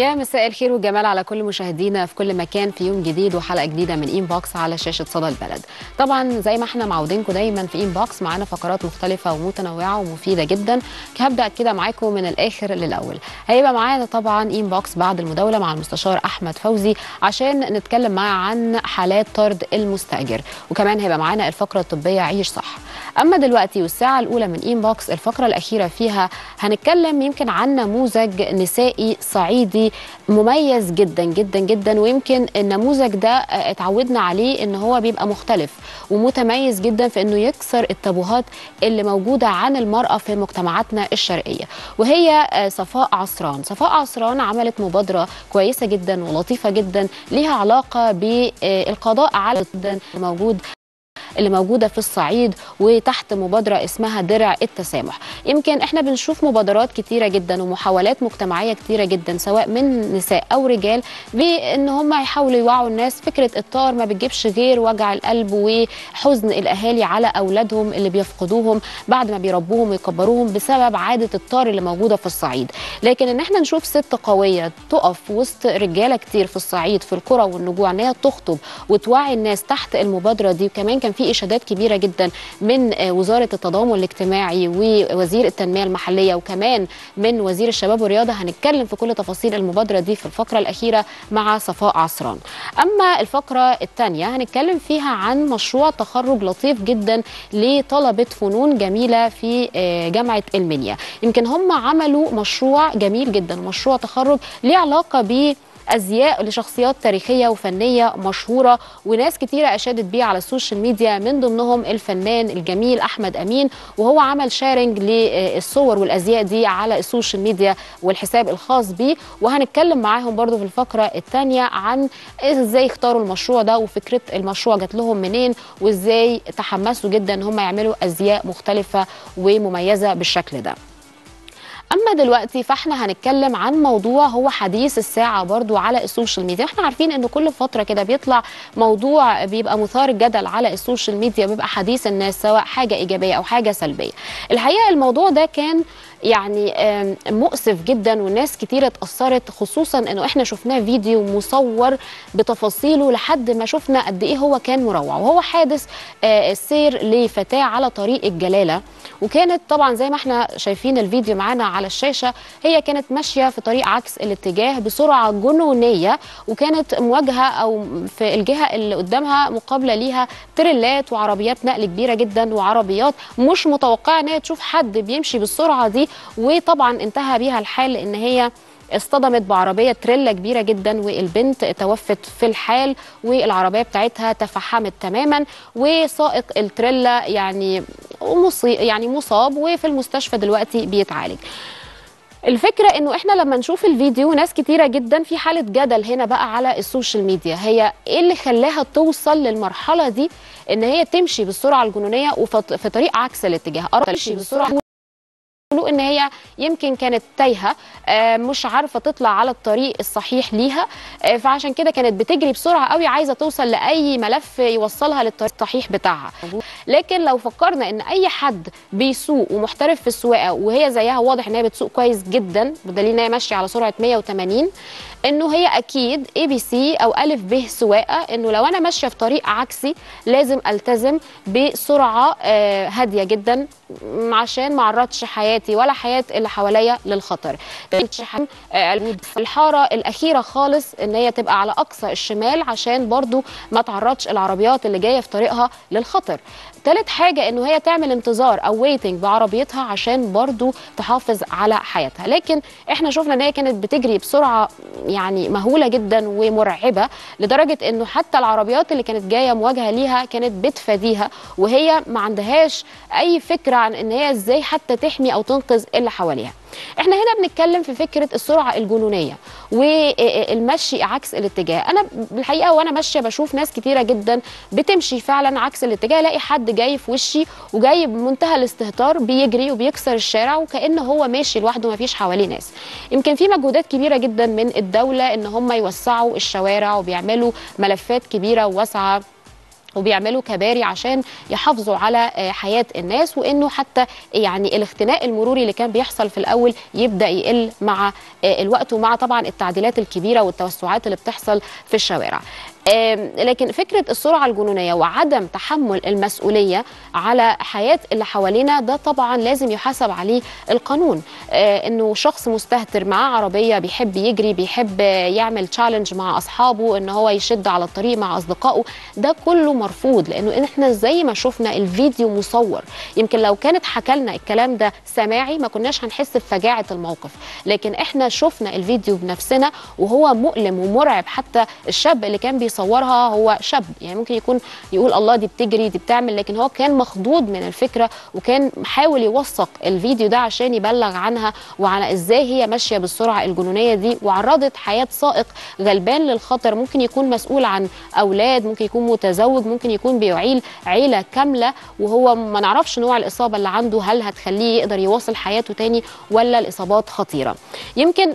يا مساء الخير والجمال على كل مشاهدينا في كل مكان في يوم جديد وحلقه جديده من انبوكس على شاشه صدى البلد. طبعا زي ما احنا معودينكم دايما في انبوكس معانا فقرات مختلفه ومتنوعه ومفيده جدا. هبدا كده معاكم من الاخر للاول. هيبقى معانا طبعا انبوكس بعد المداوله مع المستشار احمد فوزي عشان نتكلم معاه عن حالات طرد المستاجر، وكمان هيبقى معانا الفقره الطبيه عيش صح. اما دلوقتي والساعه الاولى من انبوكس الفقره الاخيره فيها هنتكلم يمكن عن نموذج نسائي صعيدي مميز جدا جدا جدا، ويمكن النموذج ده اتعودنا عليه ان هو بيبقى مختلف ومتميز جدا في انه يكسر التابوهات اللي موجوده عن المراه في مجتمعاتنا الشرقيه، وهي صفاء عصران. صفاء عصران عملت مبادره كويسه جدا ولطيفه جدا ليها علاقه بالقضاء على اللي موجودة في الصعيد وتحت مبادرة اسمها درع التسامح. يمكن احنا بنشوف مبادرات كتيرة جدا ومحاولات مجتمعية كتيرة جدا سواء من نساء او رجال بان هم يحاولوا يوعوا الناس فكرة الطار ما بتجيبش غير وجع القلب وحزن الاهالي على اولادهم اللي بيفقدوهم بعد ما بيربوهم ويكبروهم بسبب عادة الطار اللي موجودة في الصعيد. لكن ان احنا نشوف ست قوية تقف وسط رجالة كتير في الصعيد في القرى والنجوع ان هي تخطب وتوعي الناس تحت المبادرة دي، وكمان كان في إشادات كبيرة جدا من وزارة التضامن الاجتماعي ووزير التنمية المحلية وكمان من وزير الشباب والرياضة. هنتكلم في كل تفاصيل المبادرة دي في الفقرة الأخيرة مع صفاء عصران. أما الفقرة الثانية هنتكلم فيها عن مشروع تخرج لطيف جدا لطلبة فنون جميلة في جامعة المنيا. يمكن هم عملوا مشروع جميل جدا، مشروع تخرج ليه علاقة ب أزياء لشخصيات تاريخية وفنية مشهورة، وناس كتيرة أشادت بيه على السوشيال ميديا من ضمنهم الفنان الجميل أحمد أمين، وهو عمل شيرنج للصور والأزياء دي على السوشيال ميديا والحساب الخاص بيه. وهنتكلم معاهم برضو في الفقرة الثانية عن إزاي اختاروا المشروع ده وفكرة المشروع جات لهم منين وإزاي تحمسوا جدا إن هم يعملوا أزياء مختلفة ومميزة بالشكل ده. اما دلوقتي فاحنا هنتكلم عن موضوع هو حديث الساعه برضو على السوشيال ميديا. احنا عارفين ان كل فتره كده بيطلع موضوع بيبقى مثار الجدل على السوشيال ميديا، بيبقى حديث الناس سواء حاجه ايجابيه او حاجه سلبيه. الحقيقه الموضوع ده كان يعني مؤسف جدا والناس كتير اتأثرت، خصوصا انه احنا شفناه فيديو مصور بتفاصيله لحد ما شفنا قد ايه هو كان مروع. وهو حادث السير لفتاة على طريق الجلالة، وكانت طبعا زي ما احنا شايفين الفيديو معانا على الشاشة هي كانت ماشية في طريق عكس الاتجاه بسرعة جنونية، وكانت مواجهة او في الجهة اللي قدامها مقابلة ليها تريلات وعربيات نقل كبيرة جدا وعربيات مش متوقعة ان هي تشوف حد بيمشي بالسرعة دي. وطبعا انتهى بيها الحال ان هي اصطدمت بعربيه تريلا كبيره جدا والبنت توفت في الحال، والعربيه بتاعتها تفحمت تماما، وسائق التريلا يعني مصاب وفي المستشفى دلوقتي بيتعالج. الفكرة انه احنا لما نشوف الفيديو ناس كتيرة جدا في حالة جدل هنا بقى على السوشيال ميديا، هي ايه اللي خلاها توصل للمرحلة دي ان هي تمشي بالسرعة الجنونية وفي طريق عكس الاتجاه. تمشي بالسرعة ان هي يمكن كانت تايهه مش عارفه تطلع على الطريق الصحيح ليها، فعشان كده كانت بتجري بسرعه قوي عايزه توصل لاي ملف يوصلها للطريق الصحيح بتاعها. لكن لو فكرنا ان اي حد بيسوق ومحترف في السواقه وهي زيها واضح ان هي بتسوق كويس جدا بدليل ان هي ماشيه على سرعه 180، انه هي اكيد اي بي سي او الف ب سواقه، انه لو انا ماشيه في طريق عكسي لازم التزم بسرعه هاديه جدا عشان ما اعرضش حياتي ولا حياه اللي حواليا للخطر. الحاره الاخيره خالص ان هي تبقى على اقصى الشمال عشان برضو ما تعرضش العربيات اللي جايه في طريقها للخطر. ثالث حاجه انه هي تعمل انتظار او ويتنج بعربيتها عشان برضو تحافظ على حياتها. لكن احنا شفنا ان هي كانت بتجري بسرعه يعني مهوله جدا ومرعبه لدرجه انه حتى العربيات اللي كانت جايه مواجهه ليها كانت بتفاديها، وهي ما عندهاش اي فكره عن ان هي ازاي حتى تحمي او تنقذ اللي حواليها. احنا هنا بنتكلم في فكره السرعه الجنونيه والمشي عكس الاتجاه. انا بالحقيقه وانا ماشيه بشوف ناس كتيره جدا بتمشي فعلا عكس الاتجاه، الاقي حد جاي في وشي وجاي بمنتهى الاستهتار بيجري وبيكسر الشارع وكانه هو ماشي لوحده ما فيش حواليه ناس. يمكن في مجهودات كبيره جدا من الدوله ان هم يوسعوا الشوارع وبيعملوا ملفات كبيره وواسعه وبيعملوا كباري عشان يحافظوا على حياة الناس، وانه حتى يعني الاختناق المروري اللي كان بيحصل في الاول يبدأ يقل مع الوقت، ومع طبعا التعديلات الكبيرة والتوسعات اللي بتحصل في الشوارع. لكن فكرة السرعة الجنونية وعدم تحمل المسؤولية على حياة اللي حوالينا ده طبعا لازم يحاسب عليه القانون. انه شخص مستهتر معاه عربية، بيحب يجري، بيحب يعمل تشالنج مع اصحابه، ان هو يشد على الطريق مع اصدقائه، ده كله مرفوض. لانه احنا زي ما شفنا الفيديو مصور، يمكن لو كانت حكالنا الكلام ده سماعي ما كناش هنحس بفجاعة الموقف، لكن احنا شفنا الفيديو بنفسنا وهو مؤلم ومرعب. حتى الشاب اللي كان بيصورها هو شاب، يعني ممكن يكون يقول الله دي بتجري دي بتعمل، لكن هو كان مخضوض من الفكرة وكان حاول يوثق الفيديو ده عشان يبلغ عنها وعلى ازاي هي ماشية بالسرعة الجنونية دي، وعرضت حياة سائق غلبان للخطر، ممكن يكون مسؤول عن اولاد، ممكن يكون متزوج، ممكن يكون بيعيل عيلة كاملة، وهو ما نعرفش نوع الإصابة اللي عنده، هل هتخليه يقدر يواصل حياته تاني ولا الإصابات خطيرة. يمكن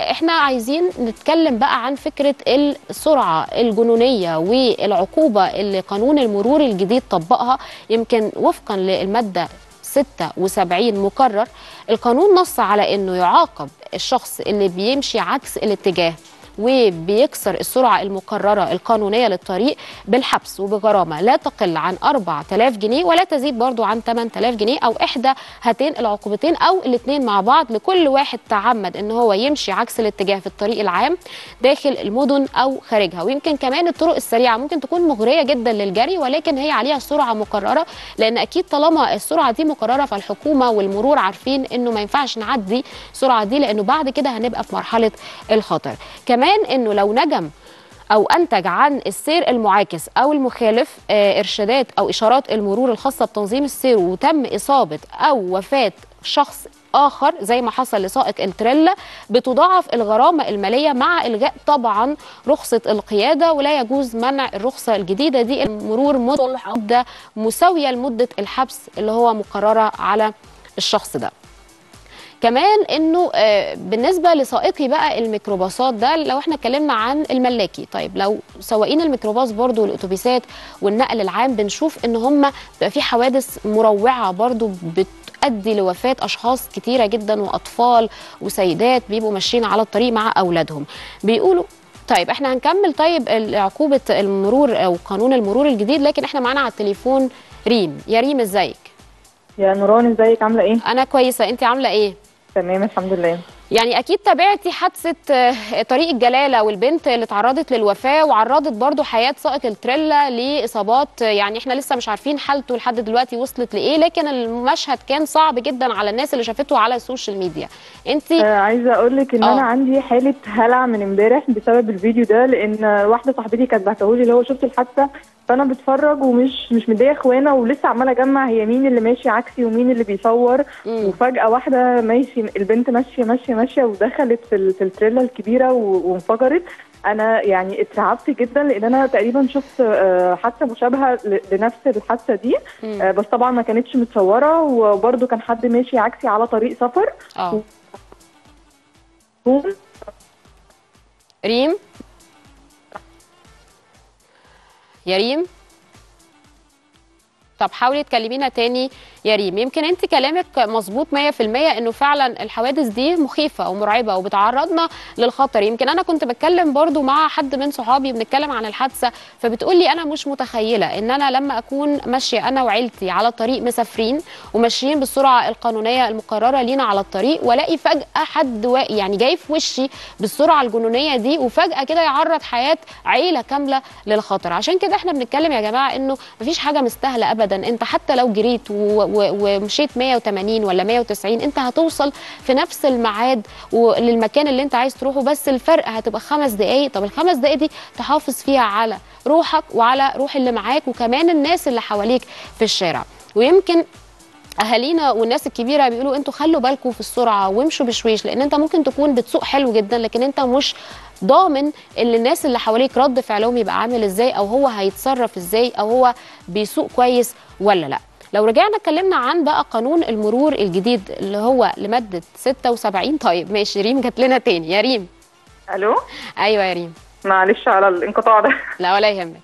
احنا عايزين نتكلم بقى عن فكرة السرعة الجنونية والعقوبة اللي قانون المرور الجديد طبقها. يمكن وفقا للمادة 76 مكرر، القانون نص على انه يعاقب الشخص اللي بيمشي عكس الاتجاه وبيكسر السرعة المقررة القانونية للطريق بالحبس وبغرامة لا تقل عن 4000 جنيه ولا تزيد برضو عن 8000 جنيه، أو إحدى هاتين العقوبتين أو الاثنين مع بعض لكل واحد تعمد إن هو يمشي عكس الاتجاه في الطريق العام داخل المدن أو خارجها. ويمكن كمان الطرق السريعة ممكن تكون مغرية جدا للجري، ولكن هي عليها سرعة مقررة، لأن أكيد طالما السرعة دي مقررة فالحكومة والمرور عارفين إنه ما ينفعش نعدي السرعة دي، لأنه بعد كده هنبقى في مرحلة الخطر. كمان انه لو نجم او انتج عن السير المعاكس او المخالف ارشادات او اشارات المرور الخاصه بتنظيم السير، وتم اصابه او وفاه شخص آخر زي ما حصل لسائق التريلا، بتضاعف الغرامة المالية مع إلغاء طبعا رخصة القيادة، ولا يجوز منع الرخصة الجديدة دي المرور مدة مساوية لمدة الحبس اللي هو مقررة على الشخص ده. كمان انه بالنسبه لسائقي بقى الميكروباصات، ده لو احنا اتكلمنا عن الملاكي، طيب لو سواقين الميكروباص برضو والاتوبيسات والنقل العام بنشوف ان هم بقى في حوادث مروعه برضو بتؤدي لوفاه اشخاص كتيره جدا، واطفال وسيدات بيبقوا ماشيين على الطريق مع اولادهم. بيقولوا طيب احنا هنكمل طيب عقوبه المرور او قانون المرور الجديد، لكن احنا معانا على التليفون ريم. يا ريم ازيك؟ يا نوران ازيك عامله ايه؟ انا كويسه، انت عامله ايه؟ تمام الحمد لله. يعني اكيد تابعتي حادثه طريق الجلاله والبنت اللي اتعرضت للوفاه، وعرضت برضو حياه سائق التريلا لاصابات، يعني احنا لسه مش عارفين حالته لحد دلوقتي وصلت لايه، لكن المشهد كان صعب جدا على الناس اللي شافته على السوشيال ميديا. انت عايزه اقول لك ان انا عندي حاله هلع من امبارح بسبب الفيديو ده، لان واحده صاحبتي كانت بعتهولي اللي هو شفت الحادثه، فانا بتفرج ومش مضايقه اخوانا، ولسه عماله اجمع هي مين اللي ماشي عكسي ومين اللي بيصور. وفجاه واحده ماشي، البنت ماشيه ماشيه ماشيه ودخلت في التريلا الكبيره وانفجرت. انا يعني اترعبت جدا، لان انا تقريبا شفت حادثه مشابهه لنفس الحادثه دي، بس طبعا ما كانتش متصوره، وبرده كان حد ماشي عكسي على طريق سفر. ريم يا ريم، طب حاولي تكلمينا تاني يا ريم. يمكن انت كلامك مظبوط 100%، انه فعلا الحوادث دي مخيفه ومرعبه وبتعرضنا للخطر. يمكن انا كنت بتكلم برضو مع حد من صحابي بنتكلم عن الحادثه، فبتقولي انا مش متخيله ان انا لما اكون ماشيه انا وعيلتي على طريق مسافرين وماشيين بالسرعه القانونيه المقرره لينا على الطريق، والاقي فجاه حد يعني جاي في وشي بالسرعه الجنونيه دي، وفجاه كده يعرض حياه عيله كامله للخطر. عشان كده احنا بنتكلم يا جماعه انه مفيش حاجه مستاهله ابدا. انت حتى لو جريت ومشيت 180 ولا 190 انت هتوصل في نفس الميعاد وللمكان اللي انت عايز تروحه، بس الفرق هتبقى 5 دقايق. طب ال5 دقايق دي تحافظ فيها على روحك وعلى روح اللي معاك وكمان الناس اللي حواليك في الشارع. ويمكن اهالينا والناس الكبيره بيقولوا انتوا خلوا بالكم في السرعه وامشوا بشويش، لان انت ممكن تكون بتسوق حلو جدا لكن انت مش ضامن اللي الناس اللي حواليك رد فعلهم يبقى عامل ازاي، او هو هيتصرف ازاي، او هو بيسوق كويس ولا لا. لو رجعنا اتكلمنا عن بقى قانون المرور الجديد اللي هو لماده 76. طيب ماشي ريم، جات لنا تاني يا ريم. الو ايوه يا ريم، معلش على الانقطاع ده. لا ولا يهمك.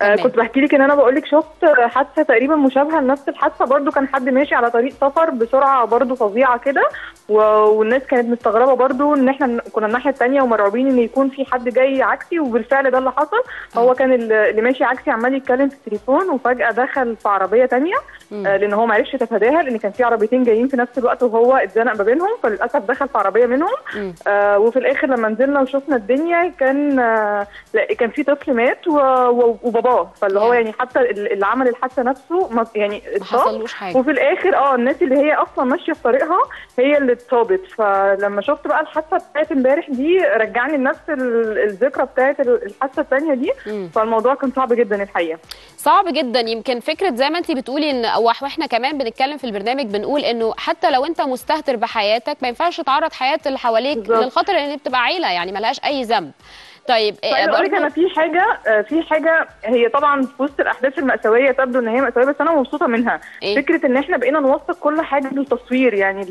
كنت بحكي لك ان انا بقول لك شفت حادثه تقريبا مشابهه لنفس الحادثه برده، كان حد ماشي على طريق سفر بسرعه برده فظيعه كده، والناس كانت مستغربه برده ان احنا كنا الناحيه الثانيه ومرعوبين ان يكون في حد جاي عكسي، وبالفعل ده اللي حصل. هو كان اللي ماشي عكسي عمال يتكلم في التليفون، وفجاه دخل في عربيه ثانيه لان هو ما عرفش يتفاداها، لان كان في عربيتين جايين في نفس الوقت وهو اتزنق ما بينهم، فللاسف دخل في عربيه منهم. وفي الاخر لما نزلنا وشفنا الدنيا كان كان في طفل مات وباباه، فاللي هو يعني حتى اللي عمل الحادثه نفسه يعني اتصابش حاجه، وفي الاخر الناس اللي هي اصلا ماشيه في طريقها هي اللي اتصابت. فلما شفت بقى الحادثه بتاعت امبارح دي رجعني لنفس الذكرى بتاعت الحادثه الثانيه دي. فالموضوع كان صعب جدا الحقيقه، صعب جدا. يمكن فكره زي ما انت بتقولي ان واحنا كمان بنتكلم في البرنامج بنقول انه حتى لو انت مستهتر بحياتك ما ينفعش تعرض حياه اللي حواليك للخطر، لان بتبقى عيله يعني ما لهاش اي ذنب. طيب اقول لك انا في حاجه هي طبعا في وسط الاحداث المأساويه تبدو ان هي مأساويه، بس انا مبسوطه منها. فكره ان احنا بقينا نوثق كل حاجه بالتصوير، يعني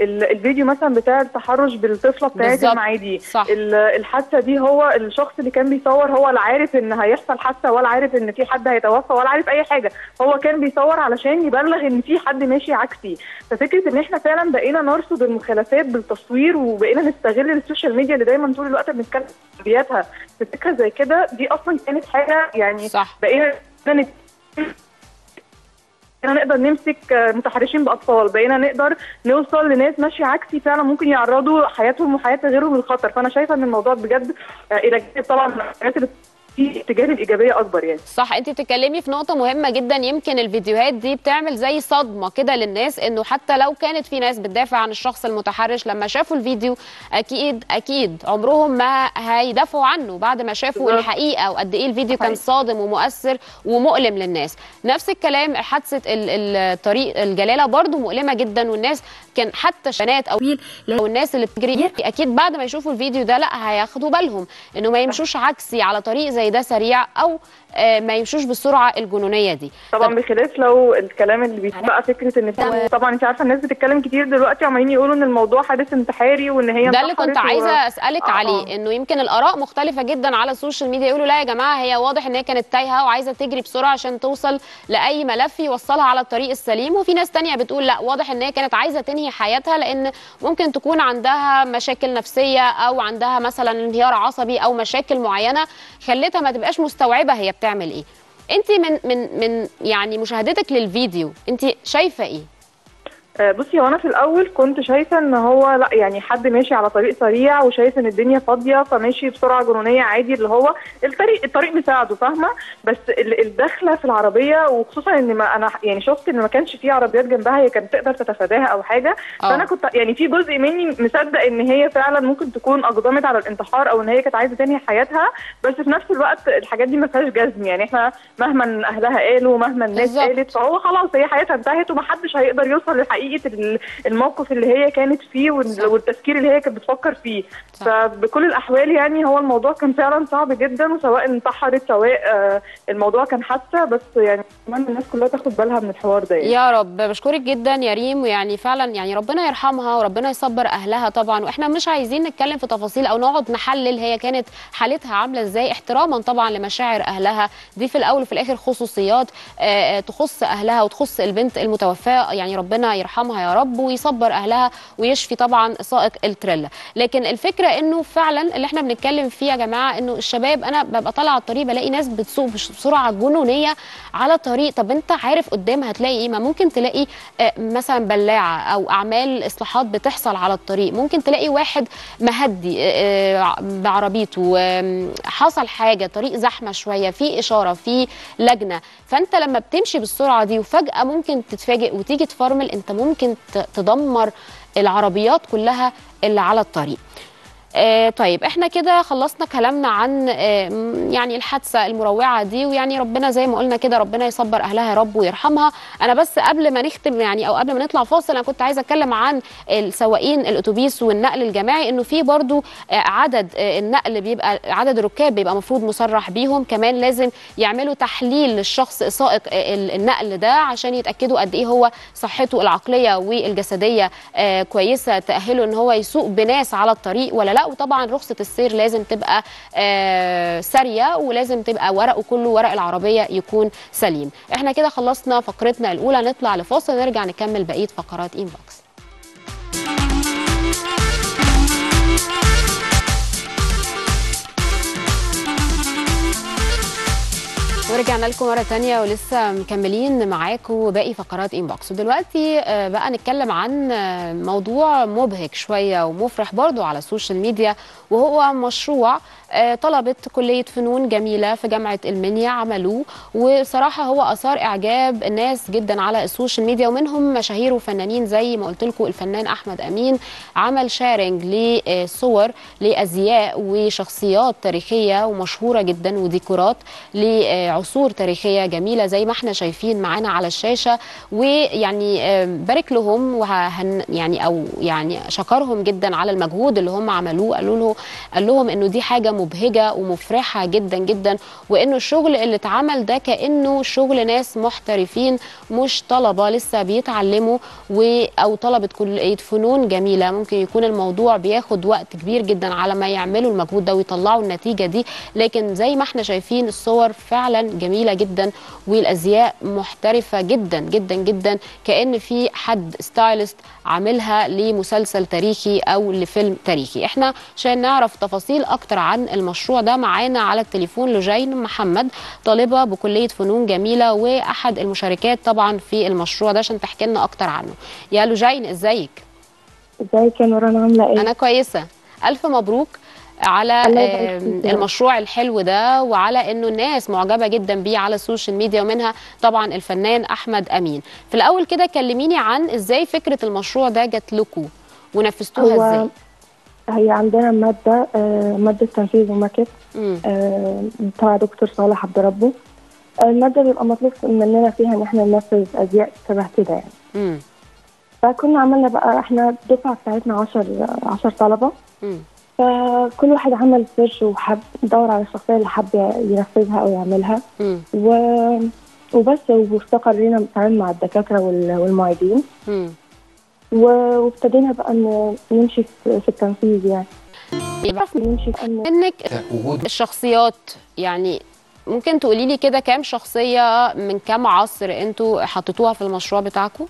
الفيديو مثلا بتاع التحرش بالطفله بتاعت المعادي، الحادثه دي هو الشخص اللي كان بيصور هو لا عارف ان هيحصل حادثه ولا عارف ان في حد هيتوفى ولا عارف اي حاجه، هو كان بيصور علشان يبلغ ان في حد ماشي عكسي. ففكره ان احنا فعلا بقينا نرصد المخالفات بالتصوير، وبقينا نستغل السوشيال ميديا اللي دايما طول الوقت بنتكلم بياتها في فكره زي كده، دي اصلا كانت حاجه يعني صح. بقينا نقدر نمسك متحرشين باطفال، بقينا نقدر نوصل لناس ماشيه عكسي فعلا ممكن يعرضوا حياتهم وحياه غيرهم للخطر. فانا شايفه ان الموضوع بجد الى جانب طبعا الحاجات اللي في اتجاه الايجابيه اكبر يعني. صح، انت بتتكلمي في نقطه مهمه جدا. يمكن الفيديوهات دي بتعمل زي صدمه كده للناس، انه حتى لو كانت في ناس بتدافع عن الشخص المتحرش، لما شافوا الفيديو اكيد عمرهم ما هيدافعوا عنه بعد ما شافوا الحقيقه وقد ايه الفيديو كان صادم ومؤثر ومؤلم للناس. نفس الكلام حادثه الطريق الجلاله برضو مؤلمه جدا، والناس كان حتى الشنات او الناس اللي بتجري اكيد بعد ما يشوفوا الفيديو ده لا هياخدوا بالهم انه ما يمشوش عكسي على طريق زي ده سريع، او ما يمشوش بالسرعه الجنونيه دي طبعا. بخلاف لو الكلام اللي بيتبقى فكره ان طبعا انت عارفه الناس بتتكلم كتير دلوقتي عمالين يقولوا ان الموضوع حادث انتحاري وان هي ده اللي كنت عايزه اسالك عليه، انه يمكن الاراء مختلفه جدا على السوشيال ميديا، يقولوا لا يا جماعه هي واضح ان هي كانت تايهه وعايزه تجري بسرعه عشان توصل لاي ملف يوصلها على الطريق السليم، وفي ناس ثانيه بتقول لا واضح ان هي كانت عايزه تنهي حياتها لان ممكن تكون عندها مشاكل نفسيه او عندها مثلا انهيار عصبي او مشاكل معينه خلتها ما تبقاش مستوعبه هي بتعمل ايه. انت من يعني مشاهدتك للفيديو انت شايفه ايه؟ بصي، وانا في الاول كنت شايفه ان هو لا يعني حد ماشي على طريق سريع وشايف ان الدنيا فاضيه فماشي بسرعه جنونيه عادي، اللي هو الطريق مساعده، فاهمه؟ بس الدخله في العربيه، وخصوصا ان ما انا يعني شفت ان ما كانش في عربيات جنبها هي كانت تقدر تتفاداها او حاجه. فانا كنت يعني في جزء مني مصدق ان هي فعلا ممكن تكون اقدمت على الانتحار او ان هي كانت عايزه تنهي حياتها، بس في نفس الوقت الحاجات دي ما فيهاش جزم، يعني احنا مهما اهلها قالوا ومهما الناس قالت فهو خلاص هي حياتها انتهت ومحدش هيقدر يوصل للحقيقه الموقف اللي هي كانت فيه والتفكير اللي هي كانت بتفكر فيه. فبكل الاحوال يعني هو الموضوع كان فعلا صعب جدا، وسواء انتحرت سواء الموضوع كان حادثه، بس يعني اتمنى الناس كلها تاخد بالها من الحوار ده يعني. يا رب، بشكرك جدا يا ريم، ويعني فعلا يعني ربنا يرحمها وربنا يصبر اهلها طبعا، واحنا مش عايزين نتكلم في تفاصيل او نقعد نحلل هي كانت حالتها عامله ازاي، احتراما طبعا لمشاعر اهلها دي في الاول وفي الاخر خصوصيات تخص اهلها وتخص البنت المتوفاه، يعني ربنا يرحمها يا رب ويصبر اهلها ويشفي طبعا سائق التريلا. لكن الفكره انه فعلا اللي احنا بنتكلم فيه يا جماعه انه الشباب، انا ببقى طالعه على الطريق بلاقي ناس بتسوق بسرعه جنونيه على الطريق. طب انت عارف قدام هتلاقي ايه؟ ما ممكن تلاقي مثلا بلاعه او اعمال اصلاحات بتحصل على الطريق، ممكن تلاقي واحد مهدي بعربيته، حصل حاجه، طريق زحمه شويه، في اشاره، في لجنه. فانت لما بتمشي بالسرعه دي وفجاه ممكن تتفاجئ وتيجي تفرمل، انت ممكن تدمر العربيات كلها اللي على الطريق. طيب احنا كده خلصنا كلامنا عن يعني الحادثه المروعه دي، ويعني ربنا زي ما قلنا كده ربنا يصبر اهلها يا رب ويرحمها. انا بس قبل ما نختم يعني او قبل ما نطلع فاصل، انا كنت عايزه اتكلم عن السواقين الاتوبيس والنقل الجماعي، انه في برضو عدد النقل بيبقى عدد الركاب بيبقى المفروض مصرح بيهم، كمان لازم يعملوا تحليل للشخص سائق النقل ده عشان يتاكدوا قد ايه هو صحته العقليه والجسديه كويسه تاهله ان هو يسوق بناس على الطريق ولا لا. لا. وطبعا رخصه السير لازم تبقى ساريه، ولازم تبقى ورقه كله ورق العربيه يكون سليم. احنا كده خلصنا فقرتنا الاولى، نطلع لفاصل نرجع نكمل بقيه فقرات انبوكس. ورجعنا لكم مرة تانية ولسه مكملين معاكم باقي فقرات انبوكس. ودلوقتي بقى نتكلم عن موضوع مبهج شوية ومفرح برضو على السوشيال ميديا، وهو مشروع طلبة كلية فنون جميلة في جامعة المنيا عملوه، وصراحة هو أثار إعجاب الناس جدا على السوشيال ميديا، ومنهم مشاهير وفنانين زي ما قلت لكم الفنان أحمد أمين عمل شارنج لصور لأزياء وشخصيات تاريخية ومشهورة جدا وديكورات لعصور تاريخية جميلة زي ما احنا شايفين معانا على الشاشة، ويعني بارك لهم يعني شكرهم جدا على المجهود اللي هم عملوه. قال لهم إنه دي حاجة مبهجة ومفرحة جدا جدا، وإنه الشغل اللي اتعمل ده كأنه شغل ناس محترفين مش طلبة لسه بيتعلموا أو طلبة كلية فنون جميلة. ممكن يكون الموضوع بياخد وقت كبير جدا على ما يعملوا المجهود ده ويطلعوا النتيجة دي، لكن زي ما احنا شايفين الصور فعلا جميلة جدا والأزياء محترفة جدا جدا جدا، كأن في حد ستايلست عاملها لمسلسل تاريخي أو لفيلم تاريخي. احنا عشان نعرف تفاصيل أكتر عن المشروع ده معانا على التليفون لجين محمد، طالبة بكلية فنون جميلة وأحد المشاركات طبعا في المشروع ده، عشان تحكي لنا أكتر عنه. يا لجين ازيك؟ ازيك يا نوران، عاملة ايه؟ أنا كويسة، ألف مبروك على المشروع الحلو ده وعلى انه الناس معجبه جدا بيه على السوشيال ميديا، ومنها طبعا الفنان احمد امين. في الاول كده كلميني عن ازاي فكره المشروع ده جات لكم ونفذتوها ازاي؟ هي عندنا ماده تنفيذ وماكت بتاع دكتور صالح عبد ربه. الماده بيبقى مطلوب مننا فيها ان احنا ننفذ ازياء شبه كده يعني. فكنا عملنا بقى احنا الدفعه بتاعتنا 10 طلبه. فكل واحد عمل سيرش وحب دور على الشخصيه اللي حب ينفذها او يعملها وبس. واستقرينا بنتعامل مع الدكاتره والمعيدين وابتدينا بقى نمشي في التنفيذ يعني. نمشي في انك الشخصيات، يعني ممكن تقولي لي كده كام شخصيه من كام عصر انتوا حطيتوها في المشروع بتاعكم؟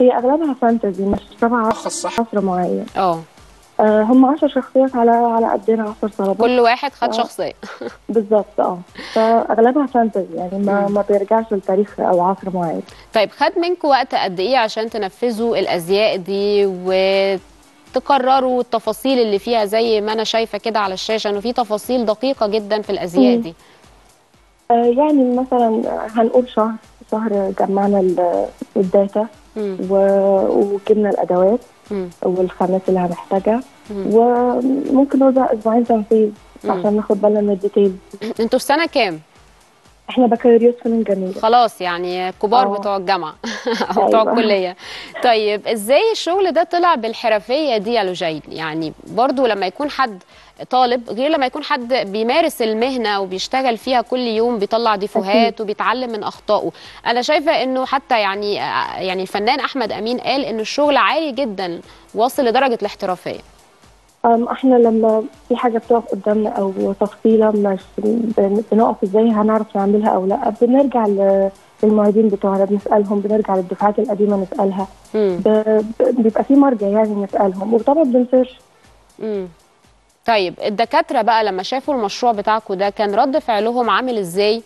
هي اغلبها فانتزي، مش 7 عصر معين. هم 10 شخصيات على قدنا 10 طلبات، كل واحد خد شخصيه. بالظبط. فاغلبها فانتزي يعني ما بيرجعش لتاريخ او عصر معين. طيب خد منكم وقت قد ايه عشان تنفذوا الازياء دي وتقرروا التفاصيل اللي فيها زي ما انا شايفه كده على الشاشه انه في تفاصيل دقيقه جدا في الازياء دي؟ يعني مثلا هنقول شهر جمعنا الداتا وجبنا الادوات والخامات اللي هنحتاجها، وممكن نقول بقى اسبوعين تنفيذ عشان ناخد بالنا من الديتيلز. انتوا في سنه كام؟ احنا بكالوريوس فنون جميله خلاص، يعني كبار بتوع الجامعه او بتوع الكليه. طيب ازاي الشغل ده طلع بالحرفيه دي يا لجين؟ يعني برضو لما يكون حد طالب غير لما يكون حد بيمارس المهنه وبيشتغل فيها كل يوم، بيطلع ديفوهات وبيتعلم من اخطائه. انا شايفه انه حتى يعني الفنان احمد امين قال انه الشغل عالي جدا واصل لدرجه الاحترافيه. احنا لما في حاجه بتقف قدامنا او تفصيله مش بنقف ازاي هنعرف نعملها او لا، بنرجع للمعيدين بتوعنا بنسالهم، بنرجع للدفعات القديمه نسالها، بيبقى في مرجع يعني نسالهم، وطبعا بنسيرش. طيب الدكاتره بقى لما شافوا المشروع بتاعكم ده كان رد فعلهم عامل ازاي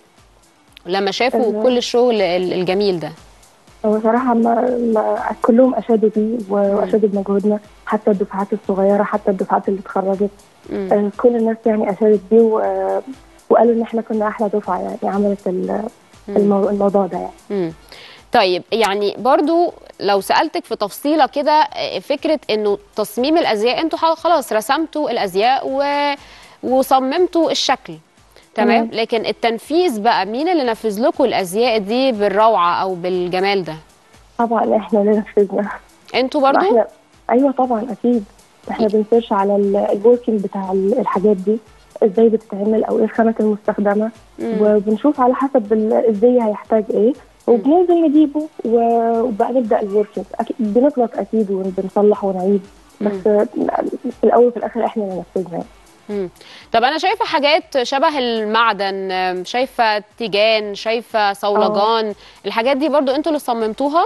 لما شافوا كل الشغل الجميل ده؟ بصراحه كلهم اشادوا بيه واشادوا بمجهودنا، حتى الدفعات الصغيره حتى الدفعات اللي اتخرجت كل الناس يعني اشادت بيه وقالوا ان احنا كنا احلى دفعه يعني عملت الموضوع ده يعني. طيب يعني برضو لو سالتك في تفصيله كده فكره انه تصميم الازياء، انتوا خلاص رسمتوا الازياء وصممتوا الشكل تمام، لكن التنفيذ بقى مين اللي نفذ لكم الازياء دي بالروعه او بالجمال ده؟ طبعا احنا اللي نفذنا. انتوا برضو؟ ايوه طبعا اكيد، احنا بنسيرش على الوركينج بتاع الحاجات دي ازاي بتتعمل او ايه الخامات المستخدمه، وبنشوف على حسب ازاي هيحتاج ايه وبننزل نجيبه وبقى نبدا الوركينج. بنغلط اكيد وبنصلح ونعيد بس في الاول وفي الاخر احنا اللي نفذنا. طب انا شايفه حاجات شبه المعدن، شايفه تيجان، شايفه صولجان، الحاجات دي برضو انتوا اللي صممتوها؟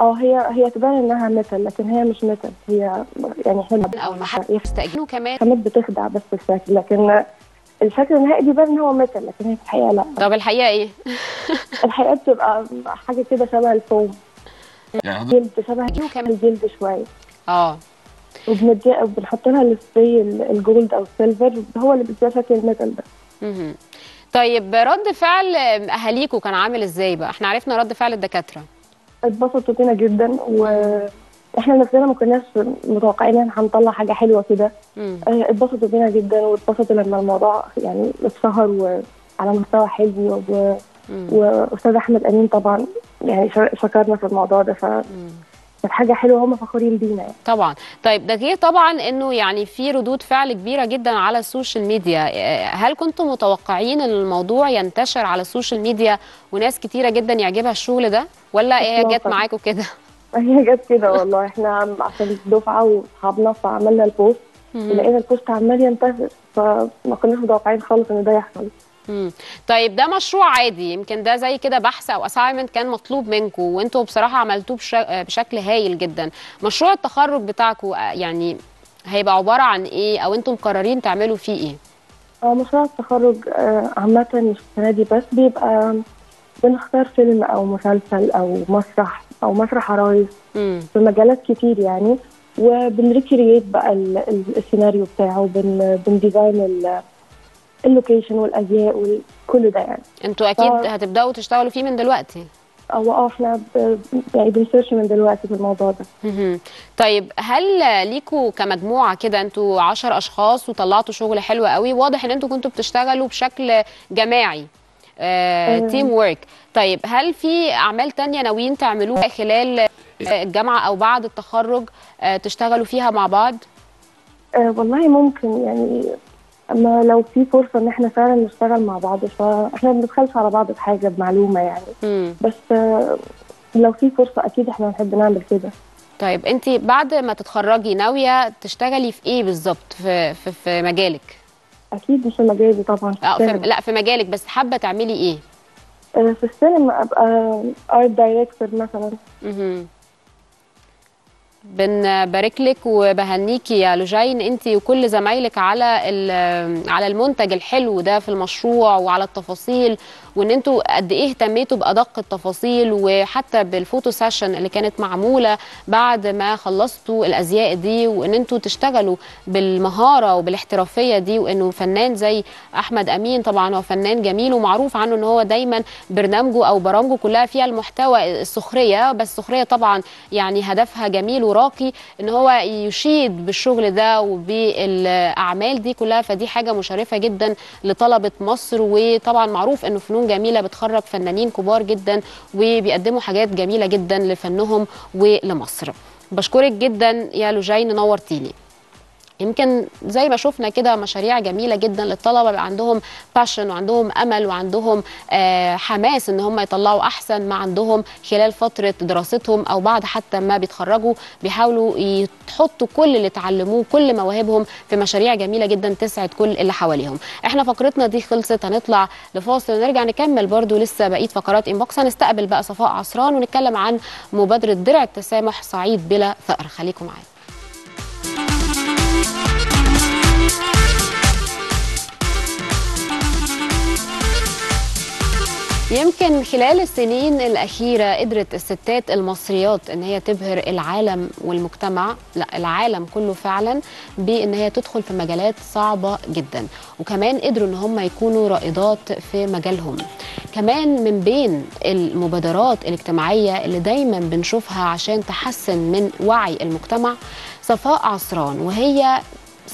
هي تبان انها مثل لكن هي مش مثل، هي يعني حلوه او محل يستاجلوا كمان كانت بتخدع بس الشكل، لكن الشكل النهائي بيبان ان هو مثل لكن هي في الحقيقه لا. طب الحقيقه ايه؟ الحقيقه بتبقى حاجه كده شبه الفوم، جلد شبه الجلد شويه وبنديها وبنحط لها السبراي الجولد او السيلفر هو اللي بيديها شكل المثل ده. طيب رد فعل اهاليكوا كان عامل ازاي بقى؟ احنا عرفنا رد فعل الدكاتره. اتبسطوا بينا جدا واحنا نفسنا ما كناش متوقعين ان هنطلع حاجه حلوه كده. اتبسطوا بينا جدا واتبسطوا لما الموضوع يعني اتشهر وعلى مستوى حلو، واستاذ احمد امين طبعا يعني شكرنا في الموضوع ده، ف كانت حاجه حلوه هم فخورين بينا يعني. طبعا. طيب ده غير طبعا انه يعني في ردود فعل كبيره جدا على السوشيال ميديا، هل كنتم متوقعين ان الموضوع ينتشر على السوشيال ميديا وناس كتيره جدا يعجبها الشغل ده، ولا هي جت معاكم كده؟ هي جت كده والله، احنا عشان دفعه واصحابنا فعملنا البوست، لقينا البوست عمال ينتشر فما كناش متوقعين خالص ان ده يحصل. طيب ده مشروع عادي، يمكن ده زي كده بحث او اسايمنت كان مطلوب منكم وانتوا بصراحه عملتوه بشكل هايل جدا. مشروع التخرج بتاعكم يعني هيبقى عباره عن ايه، او انتوا مقررين تعملوا فيه ايه؟ مشروع التخرج عامه مش السنه دي بس، بيبقى بنختار فيلم او مسلسل او مسرح او عرايس في مجالات كتير يعني، وبنريكرييت بقى السيناريو بتاعه، بنديزاين اللوكيشن والازياء وكل ده يعني. انتوا اكيد هتبداوا تشتغلوا فيه من دلوقتي؟ احنا يعني بنسيرش من دلوقتي في الموضوع ده. طيب هل ليكوا كمجموعه كده انتوا 10 اشخاص وطلعتوا شغل حلو قوي، واضح ان انتوا كنتوا بتشتغلوا بشكل جماعي، تيم وورك. طيب هل في اعمال ثانيه ناويين تعملوها خلال الجامعه او بعد التخرج تشتغلوا فيها مع بعض؟ والله ممكن يعني، اما لو في فرصه ان احنا فعلا نشتغل مع بعض، فاحنا ما بندخلش على بعض بحاجه بمعلومه يعني. بس لو في فرصه اكيد احنا هنحب نعمل كده. طيب انت بعد ما تتخرجي ناويه تشتغلي في ايه بالظبط في مجالك؟ اكيد مش في مجالي طبعا، في مجالك، بس حابه تعملي ايه؟ في السينما ابقى ارت دايركتور مثلا. بنبارك لك وبهنيكي يا لجين انت وكل زمايلك على المنتج الحلو ده في المشروع، وعلى التفاصيل، وان انتوا قد ايه اهتميتوا بادق التفاصيل، وحتى بالفوتو سيشن اللي كانت معموله بعد ما خلصتوا الازياء دي، وان انتوا تشتغلوا بالمهاره وبالاحترافيه دي، وانه فنان زي احمد امين طبعا هو فنان جميل ومعروف عنه ان هو دايما برامجه كلها فيها المحتوى السخريه، بس سخريه طبعا يعني هدفها جميل وراقي، ان هو يشيد بالشغل ده وبالاعمال دي كلها، فدي حاجه مشرفه جدا لطلبه مصر. وطبعا معروف انه فنون جميله بتخرج فنانين كبار جدا وبيقدموا حاجات جميله جدا لفنهم ولمصر. بشكرك جدا يا لجين، نورتيني. يمكن زي ما شفنا كده مشاريع جميله جدا للطلبه، بقى عندهم باشن وعندهم امل وعندهم حماس ان هم يطلعوا احسن ما عندهم خلال فتره دراستهم او بعد حتى ما بيتخرجوا، بيحاولوا يحطوا كل اللي اتعلموه كل مواهبهم في مشاريع جميله جدا تسعد كل اللي حواليهم. احنا فقرتنا دي خلصت، هنطلع لفاصل ونرجع نكمل برضو لسه بقيه فقرات انبوكس. هنستقبل بقى صفاء عصران ونتكلم عن مبادره درع التسامح، صعيد بلا ثأر. خليكم معانا. يمكن خلال السنين الأخيرة قدرت الستات المصريات إن هي تبهر العالم والمجتمع، لا العالم كله فعلا، بإن هي تدخل في مجالات صعبة جدا، وكمان قدروا إن هم يكونوا رائدات في مجالهم. كمان من بين المبادرات الاجتماعية اللي دايما بنشوفها عشان تحسن من وعي المجتمع صفاء عصران، وهي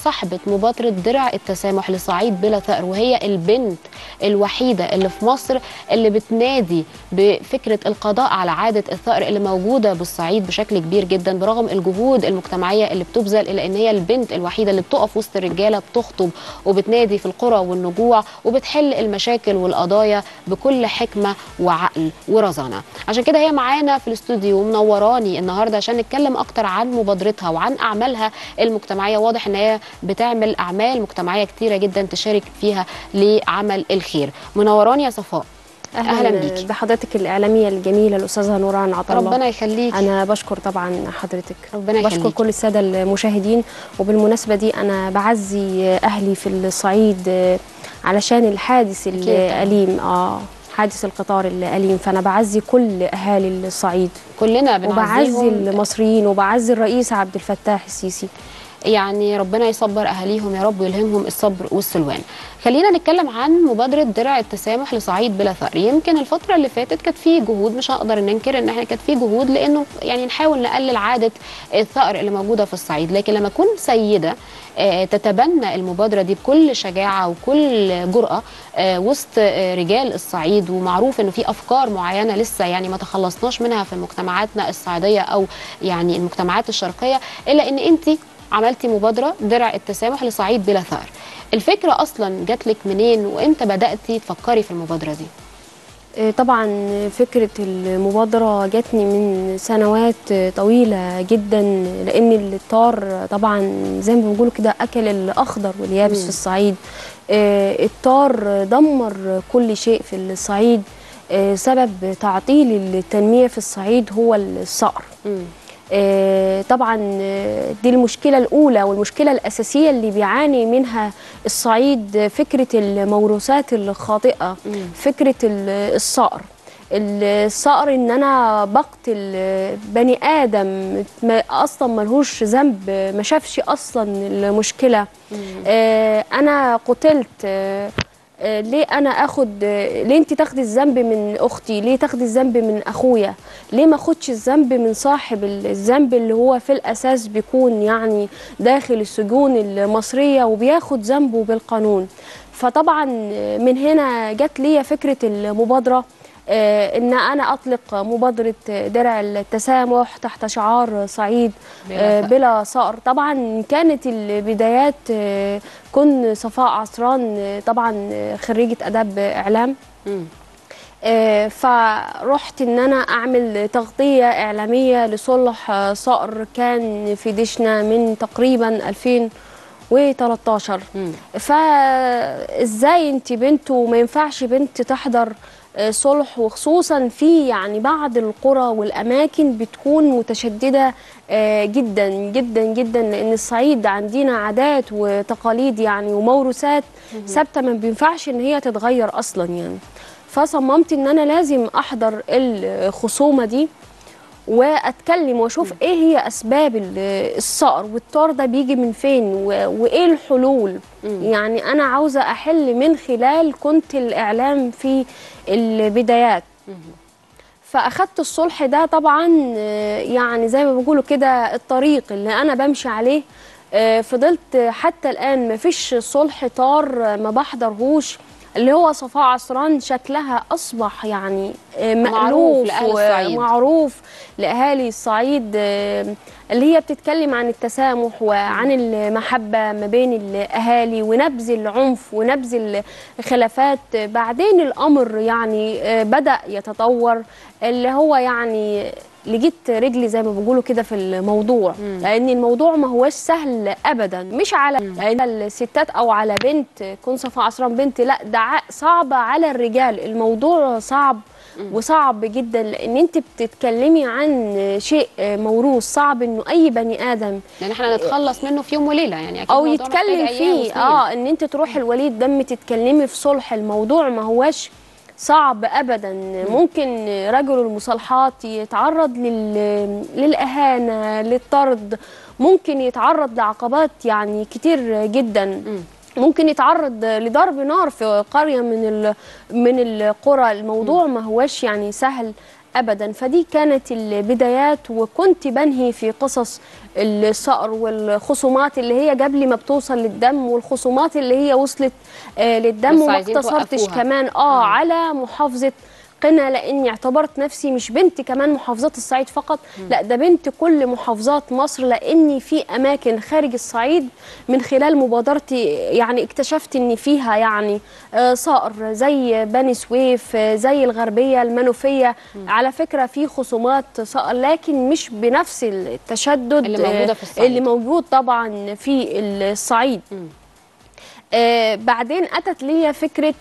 صاحبة مبادرة درع التسامح لصعيد بلا ثأر، وهي البنت الوحيدة اللي في مصر اللي بتنادي بفكرة القضاء على عادة الثأر اللي موجودة بالصعيد بشكل كبير جدا، برغم الجهود المجتمعية اللي بتبذل، إلا إن هي البنت الوحيدة اللي بتقف وسط الرجالة، بتخطب وبتنادي في القرى والنجوع، وبتحل المشاكل والقضايا بكل حكمة وعقل ورزانة. عشان كده هي معانا في الاستوديو ومنوراني النهارده عشان نتكلم اكتر عن مبادرتها وعن اعمالها المجتمعيه. واضح ان هي بتعمل اعمال مجتمعيه كتيره جدا تشارك فيها لعمل الخير. منوراني يا صفاء، اهلا بيكي. بحضرتك الاعلاميه الجميله الاستاذه نوران عطا الله، ربنا يخليكي. انا بشكر طبعا حضرتك، ربنا يخليكي. بشكر كل الساده المشاهدين، وبالمناسبه دي انا بعزي اهلي في الصعيد علشان الحادث الاليم، حادث القطار الأليم، فأنا بعزي كل أهالي الصعيد، كلنا بنعزيهم، وبعزي المصريين، وبعزي الرئيس عبد الفتاح السيسي. يعني ربنا يصبر أهاليهم يا رب ويلهمهم الصبر والسلوان. خلينا نتكلم عن مبادرة درع التسامح لصعيد بلا ثأر. يمكن الفترة اللي فاتت كانت في جهود، مش هنقدر ننكر ان احنا كانت في جهود لانه يعني نحاول نقلل عادة الثأر اللي موجودة في الصعيد، لكن لما اكون سيدة تتبنى المبادرة دي بكل شجاعة وكل جرأة وسط رجال الصعيد، ومعروف انه في افكار معينة لسه يعني ما تخلصناش منها في مجتمعاتنا الصعيدية او يعني المجتمعات الشرقية، الا ان انت عملتي مبادرة درع التسامح لصعيد بلا ثأر. الفكرة أصلا جاتلك منين وإمتى بدأتي تفكري في المبادرة دي؟ طبعا فكرة المبادرة جاتني من سنوات طويلة جدا، لأن الطار طبعا زي ما بنقولوا كده أكل الأخضر واليابس في الصعيد. الطار دمر كل شيء في الصعيد. سبب تعطيل التنمية في الصعيد هو الثأر. طبعا دي المشكلة الأولى والمشكلة الأساسية اللي بيعاني منها الصعيد، فكرة الموروثات الخاطئة، فكرة الثأر. الثأر إن أنا بقتل بني آدم أصلا ملهوش ذنب، ما شافش أصلا المشكلة. أنا قتلت، ليه انا اخد، ليه انت تاخدي الذنب من اختي، ليه تاخدي الذنب من اخويا، ليه ما اخدش الذنب من صاحب الذنب اللي هو في الاساس بيكون يعني داخل السجون المصريه وبياخد ذنبه بالقانون. فطبعا من هنا جت لي فكره المبادره، ان انا اطلق مبادره درع التسامح تحت شعار صعيد بلا ثأر. طبعا كانت البدايات، كن صفاء عصران طبعا خريجه اداب اعلام، فرحت ان انا اعمل تغطيه اعلاميه لصلح ثأر كان في دشنا من تقريبا 2013. فازاي انت بنت وما ينفعش بنت تحضر صلح، وخصوصا في يعني بعض القرى والأماكن بتكون متشددة جدا جدا جدا، لأن الصعيد عندنا عادات وتقاليد يعني وموروثات ثابتة ما بينفعش إن هي تتغير أصلا يعني. فصممت إن أنا لازم أحضر الخصومة دي وأتكلم وأشوف إيه هي أسباب الثأر والطار ده بيجي من فين وإيه الحلول. يعني أنا عاوزة أحل من خلال كنت الإعلام في البدايات. فأخدت الصلح ده طبعا يعني زي ما بيقولوا كده الطريق اللي أنا بمشي عليه. فضلت حتى الآن مفيش صلح طار ما بحضرهوش، اللي هو صفاء عصران شكلها أصبح يعني مألوف ومعروف لأهالي الصعيد، اللي هي بتتكلم عن التسامح وعن المحبة ما بين الأهالي ونبذ العنف ونبذ الخلافات. بعدين الأمر يعني بدأ يتطور، اللي هو يعني لجيت رجلي زي ما بيقولوا كده في الموضوع، لأن الموضوع ما هوش سهل أبدا، مش على الستات أو على بنت كون صفاء عصران بنت، لا ده صعب على الرجال. الموضوع صعب وصعب جدا، لأن أنت بتتكلمي عن شيء موروث صعب إنه أي بني آدم يعني إحنا نتخلص منه في يوم وليلة يعني، أو يتكلم فيه إن أنت تروح الوليد دم تتكلمي في صلح. الموضوع ما هوش صعب أبدا. ممكن رجل المصالحات يتعرض للإهانة، للطرد، ممكن يتعرض لعقبات يعني كتير جدا. ممكن يتعرض لضرب نار في قرية من القرى. الموضوع ما هوش يعني سهل أبدا. فدي كانت البدايات، وكنت بنهي في قصص الصقر والخصومات اللي هي قبل ما بتوصل للدم، والخصومات اللي هي وصلت للدم. وما اقتصرتش كمان على محافظة قنا، لأني اعتبرت نفسي مش بنت كمان محافظات الصعيد فقط، لا ده بنت كل محافظات مصر، لأني في أماكن خارج الصعيد من خلال مبادرتي يعني اكتشفت أن فيها يعني صقر، زي بني سويف، زي الغربية، المنوفية. على فكرة في خصومات صقر لكن مش بنفس التشدد اللي موجود طبعا في الصعيد. بعدين أتت لي فكرة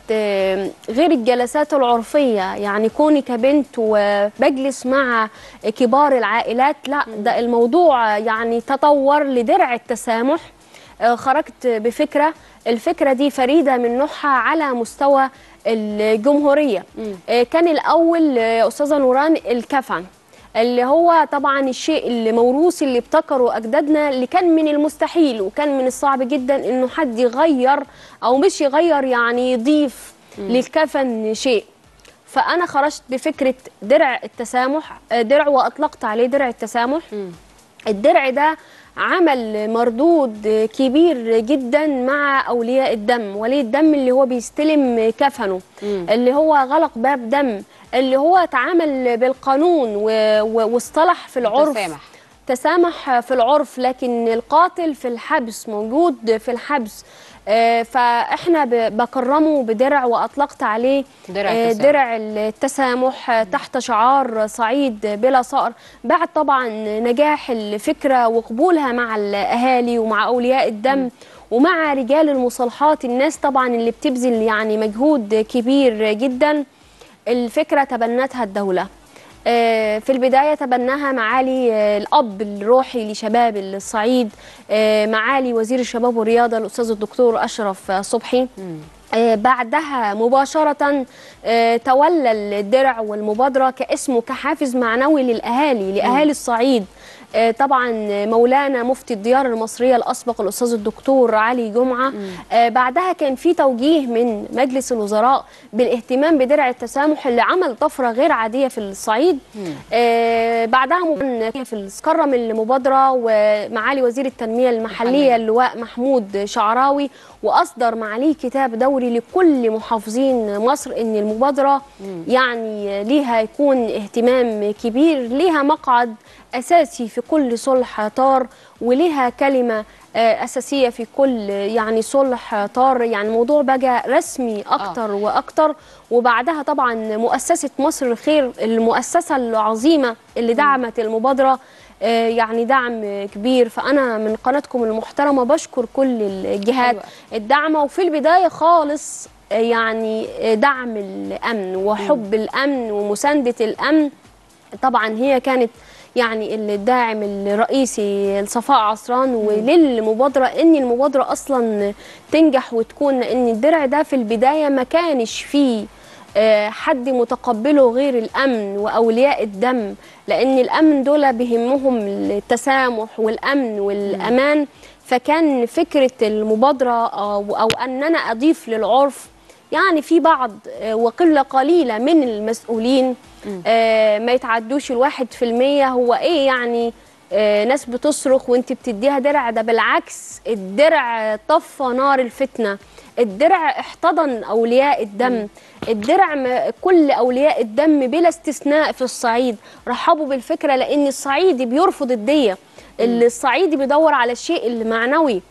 غير الجلسات العرفية، يعني كوني كبنت وبجلس مع كبار العائلات، لا ده الموضوع يعني تطور لدرع التسامح. خرجت بفكرة، الفكرة دي فريدة من نوعها على مستوى الجمهورية. كان الأول أستاذة نوران الكفن، اللي هو طبعا الشيء اللي موروث اللي ابتكروا أجدادنا، اللي كان من المستحيل وكان من الصعب جدا إنه حد يغير أو مش يغير يعني يضيف للكفن شيء. فأنا خرجت بفكرة درع التسامح، درع وأطلقت عليه درع التسامح. الدرع ده عمل مردود كبير جدا مع أولياء الدم، ولي الدم اللي هو بيستلم كفنه، اللي هو غلق باب دم، اللي هو اتعامل بالقانون واصطلح في العرف، تسامح في العرف، لكن القاتل في الحبس، موجود في الحبس. فاحنا بكرمه بدرع، واطلقت عليه درع التسامح تحت شعار صعيد بلا صقر. بعد طبعا نجاح الفكره وقبولها مع الاهالي ومع اولياء الدم ومع رجال المصالحات، الناس طبعا اللي بتبذل يعني مجهود كبير جدا، الفكره تبنتها الدوله. في البداية تبناها معالي الأب الروحي لشباب الصعيد، معالي وزير الشباب والرياضة الأستاذ الدكتور أشرف صبحي. بعدها مباشرة تولى الدرع والمبادرة كاسمه كحافز معنوي للأهالي، لأهالي الصعيد. طبعا مولانا مفتي الديار المصرية الأسبق الأستاذ الدكتور علي جمعة. بعدها كان في توجيه من مجلس الوزراء بالاهتمام بدرع التسامح، اللي عمل طفرة غير عادية في الصعيد. بعدها كرم المبادرة ومعالي وزير التنمية المحلية اللواء محمود شعراوي، وأصدر معاليه كتاب دوري لكل محافظين مصر إن المبادرة يعني ليها يكون اهتمام كبير، ليها مقعد أساسي في كل صلح طار، وليها كلمة أساسية في كل يعني صلح طار. يعني الموضوع بقى رسمي أكتر وأكتر. وبعدها طبعا مؤسسة مصر الخير، المؤسسة العظيمة اللي دعمت المبادرة يعني دعم كبير. فأنا من قناتكم المحترمة بشكر كل الجهات الداعمة، وفي البداية خالص يعني دعم الأمن وحب الأمن ومساندة الأمن. طبعا هي كانت يعني الداعم الرئيسي لصفاء عصران وللمبادرة، ان المبادرة اصلا تنجح وتكون، لان الدرع ده في البداية ما كانش فيه حد متقبله غير الأمن وأولياء الدم، لأن الأمن دول بهمهم التسامح والأمن والأمان. فكان فكرة المبادرة أو أن أنا أضيف للعرف، يعني في بعض وقلة قليلة من المسؤولين ما يتعدوش 1%، هو إيه يعني ناس بتصرخ وانت بتديها درع؟ ده بالعكس، الدرع طفى نار الفتنة، الدرع احتضن أولياء الدم، الدرع كل أولياء الدم بلا استثناء في الصعيد رحبوا بالفكرة، لأن الصعيدي بيرفض الدية، الصعيدي بيدور على الشيء المعنوي.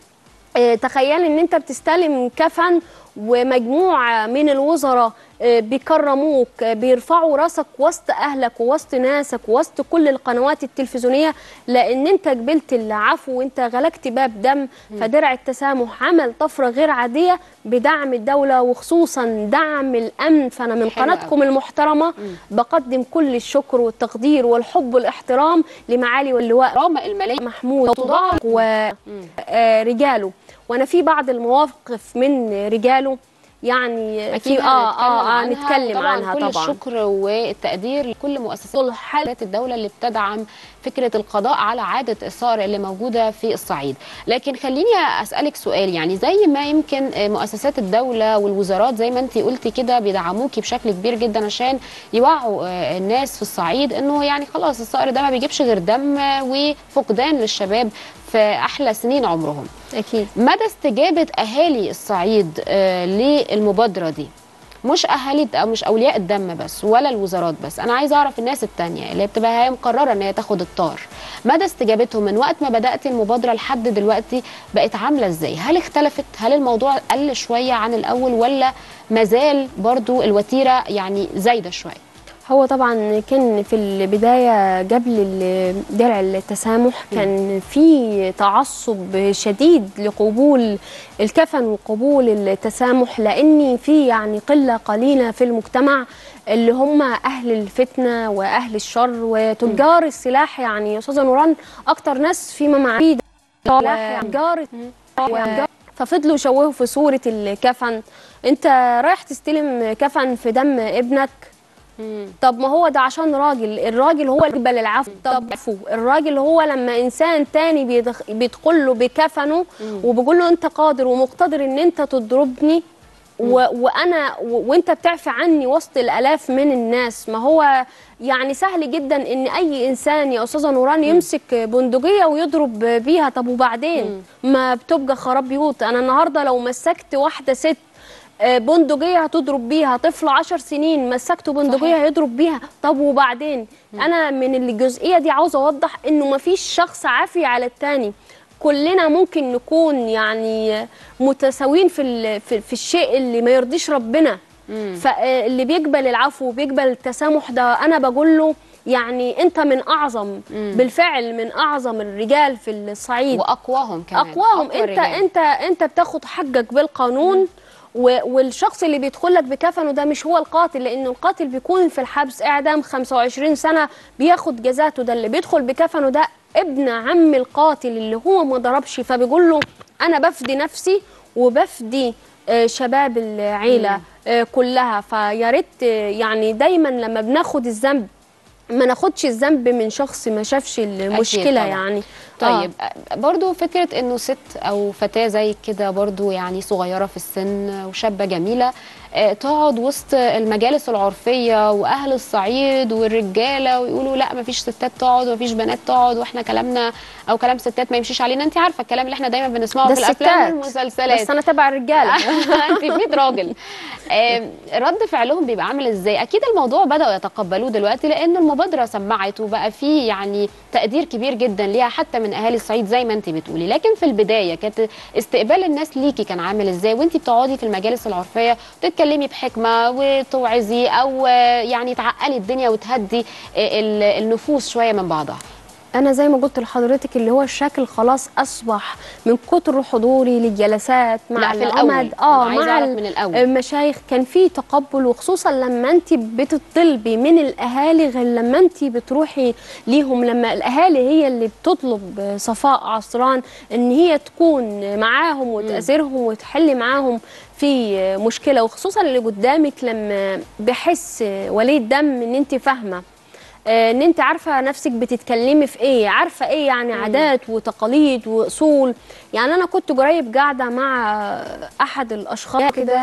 تخيل ان انت بتستلم كفن ومجموعة من الوزراء بيكرموك، بيرفعوا راسك وسط أهلك ووسط ناسك ووسط كل القنوات التلفزيونية، لأن أنت قبلت العفو وأنت غلقت باب دم. فدرع التسامح عمل طفرة غير عادية بدعم الدولة وخصوصا دعم الأمن. فأنا من قناتكم المحترمة بقدم كل الشكر والتقدير والحب والاحترام لمعالي واللواء المالية محمود ورجاله. وأنا في بعض المواقف من رجاله يعني اكيد هنتكلم عنها طبعا. كل الشكر والتقدير لكل مؤسسات حالات الدوله اللي بتدعم فكره القضاء على عاده الثار اللي موجوده في الصعيد. لكن خليني اسالك سؤال، يعني زي ما يمكن مؤسسات الدوله والوزارات زي ما انت قلتي كده بيدعموكي بشكل كبير جدا عشان يوعوا الناس في الصعيد انه يعني خلاص الثار ده ما بيجيبش غير دم وفقدان للشباب في احلى سنين عمرهم. اكيد مدى استجابه اهالي الصعيد للمبادره دي، مش اهالي او مش اولياء الدم بس ولا الوزارات بس، انا عايزه اعرف الناس الثانيه اللي بتبقى هي مقرره ان هي تاخد الطار، مدى استجابتهم من وقت ما بدات المبادره لحد دلوقتي بقت عامله ازاي؟ هل اختلفت؟ هل الموضوع قل شويه عن الاول ولا مازال برضو الوتيره يعني زايده شويه؟ هو طبعا كان في البداية قبل درع التسامح كان في تعصب شديد لقبول الكفن وقبول التسامح، لأن في يعني قلة قليلة في المجتمع اللي هم أهل الفتنة وأهل الشر وتجار السلاح. يعني يا أستاذة نوران أكتر ناس فيما معناه تجار السلاح، ففضلوا يشوهوا في صورة الكفن، أنت رايح تستلم كفن في دم ابنك؟ طب ما هو ده عشان راجل، الراجل هو اللي بيقبل العفو، طب الراجل هو لما انسان تاني بيدخل له بكفنه وبيقول له انت قادر ومقتدر ان انت تضربني وانا وانت بتعفي عني وسط الالاف من الناس. ما هو يعني سهل جدا ان اي انسان يا استاذه نوران يمسك بندقيه ويضرب بيها، طب وبعدين ما بتبقى خراب بيوت. انا النهارده لو مسكت واحده ست بندقيه هتضرب بيها، طفل 10 سنين مسكته بندقيه هيضرب بيها، طب وبعدين؟ انا من الجزئيه دي عاوزه اوضح انه مفيش شخص عافي على الثاني، كلنا ممكن نكون يعني متساويين في الشيء اللي ما يرضيش ربنا. فاللي بيقبل العفو وبيقبل التسامح ده انا بقول له يعني انت من اعظم بالفعل من اعظم الرجال في الصعيد واقواهم كمان، اقواهم انت رجال. انت بتاخد حقك بالقانون. والشخص اللي بيدخلك بكفنه ده مش هو القاتل، لأن القاتل بيكون في الحبس إعدام 25 سنة بياخد جزاته، ده اللي بيدخل بكفنه ده ابن عم القاتل اللي هو ما ضربش، فبيقول له أنا بفدي نفسي وبفدي شباب العيلة كلها. فيا ريت يعني دايما لما بناخد الذنب ما ناخدش الذنب من شخص ما شافش المشكله يعني. طيب برضو فكره انه ست او فتاه زي كده برضو يعني صغيره في السن وشابه جميله تقعد وسط المجالس العرفيه واهل الصعيد والرجاله ويقولوا لا مفيش ستات تقعد ومفيش بنات تقعد واحنا كلامنا او كلام ستات ما يمشيش علينا، انت عارفه الكلام اللي احنا دايما بنسمعه في الافلام والمسلسلات، بس انا تبع الرجاله انت 100 راجل. رد فعلهم بيبقى عامل ازاي؟ اكيد الموضوع بداوا يتقبلوه دلوقتي لان المبادره سمعت وبقى فيه يعني تقدير كبير جدا ليها حتى من اهالي الصعيد زي ما انت بتقولي، لكن في البدايه كانت استقبال الناس ليكي كان عامل ازاي وانت بتقعدي في المجالس العرفيه تتكلمي بحكمه وتوعزي او يعني تعقلي الدنيا وتهدي النفوس شويه من بعضها؟ انا زي ما قلت لحضرتك اللي هو الشكل خلاص اصبح من كتر حضوري للجلسات مع العمد مع المشايخ كان في تقبل، وخصوصا لما انت بتطلبي من الاهالي غير لما انت بتروحي ليهم. لما الاهالي هي اللي بتطلب صفاء عصران ان هي تكون معاهم وتأزرهم وتحل معاهم في مشكله، وخصوصا اللي قدامك لما بحس ولي الدم ان انت فاهمه ان انت عارفه نفسك بتتكلمي في ايه، عارفه ايه يعني عادات وتقاليد واصول. يعني انا كنت قريب قاعده مع احد الاشخاص كده